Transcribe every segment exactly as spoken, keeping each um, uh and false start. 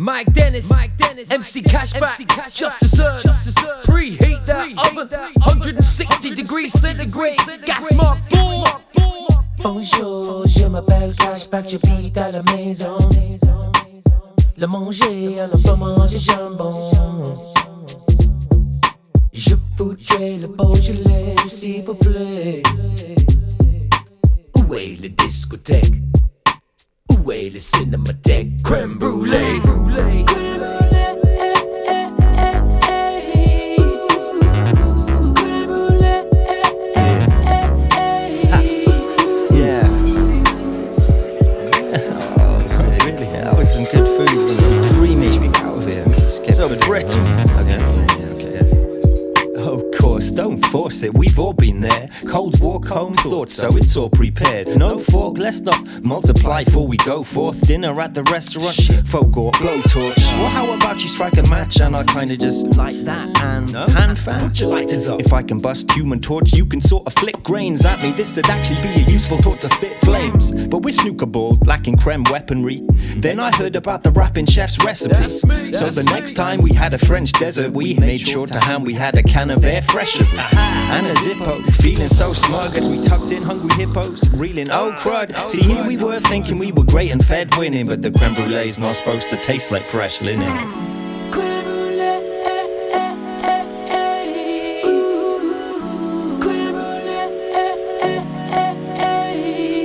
Mike Dennis, Mike Dennis, M C Cashback, Just Desserts, preheat that oven, one hundred sixty degrees centigrade, gas mark four. Bonjour, je m'appelle Cashback, je vis à la maison. Le manger, alors pas manger jambon. Je voudrais le Beaujolais, s'il vous plaît. Où est les discothèques? Où est les cinémathèques? Crème brûlée, brûlée. Don't force it, we've all been there. Cold walk home, thought so, it's all prepared. No fork, let's not multiply before we go forth. Dinner at the restaurant, shit, folk or blowtorch. Well, how about you strike a match and I kinda just like that and no? Hand fan. Put your lighters up. If I can bust human torch, you can sort of flick grains at me. This would actually be a useful torch to spit flames. But we're snooker board, lacking creme weaponry. Then I heard about the rapping chef's recipe. That's me, so that's the next me. Time we had a French desert, we made sure to hand we had a can of air fresh. Aha, and a Zippo, feeling so smug as we tucked in hungry hippos, reeling, oh crud. See, here we were thinking we were great and fed winning, but the creme brulee's not supposed to taste like fresh linen. Creme brulee, ooh, creme brulee,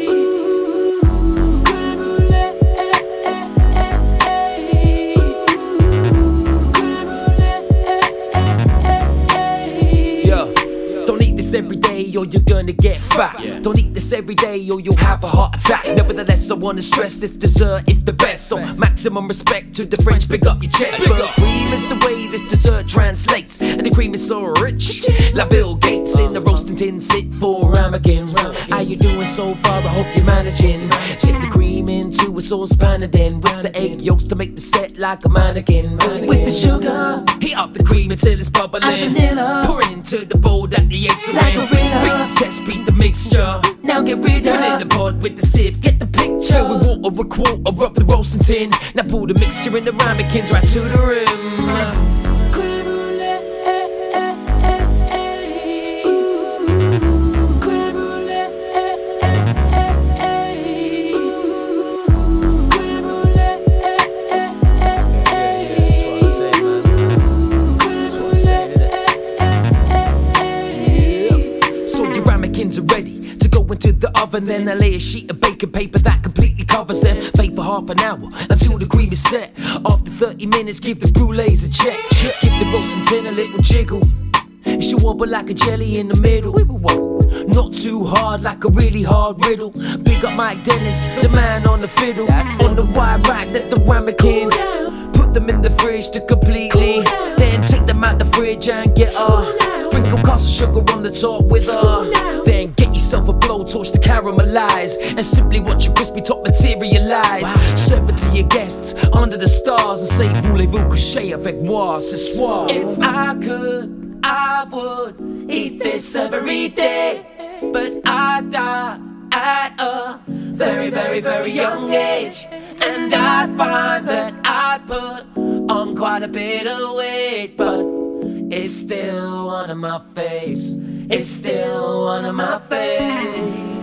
ooh, creme brulee, ooh, creme brulee. Yo, don't eat this every day or you're gonna get fat. Yeah. Don't eat this every day or you'll have a heart attack. Nevertheless, I wanna stress this dessert is the best. So maximum respect to the French, pick up your chest. But cream is the way this dessert translates, and the cream is so rich, like Bill Gates in the roasting tin. Sit for ramekins. How you doing so far? I hope you're managing. Tip the cream into a saucepan and then whisk the egg yolks to make the set like a mannequin. With the sugar, heat up the cream until it's bubbling. Pour it into the bowl that the eggs are in. Beat this test, beat the mixture. Now get rid of. Put in the pod with the sieve, get the picture. With water a quarter of the roasting tin. Now pour the mixture in the ramekins right to the rim. Are ready to go into the oven, then I lay a sheet of baking paper that completely covers them. Bake for half an hour until the cream is set. After thirty minutes, give the brulees a check. Check. Give the roasting tin a little jiggle. It should wobble like a jelly in the middle. Not too hard, like a really hard riddle. Big up Mike Dennis, the man on the fiddle. That's on the wide rack, let the ramekins put them in the fridge to completely. Then take them out the fridge and get up. Sprinkle castle sugar on the top with her. Then get yourself a blowtorch to caramelize and simply watch your crispy top materialize. Wow. Serve it to your guests under the stars and say voulez-vous coucher avec moi ce soir. If I could, I would eat this every day, but I die at a very, very, very young age, and I find that I put on quite a bit of weight, but it's still one of my face. It's still one of my face.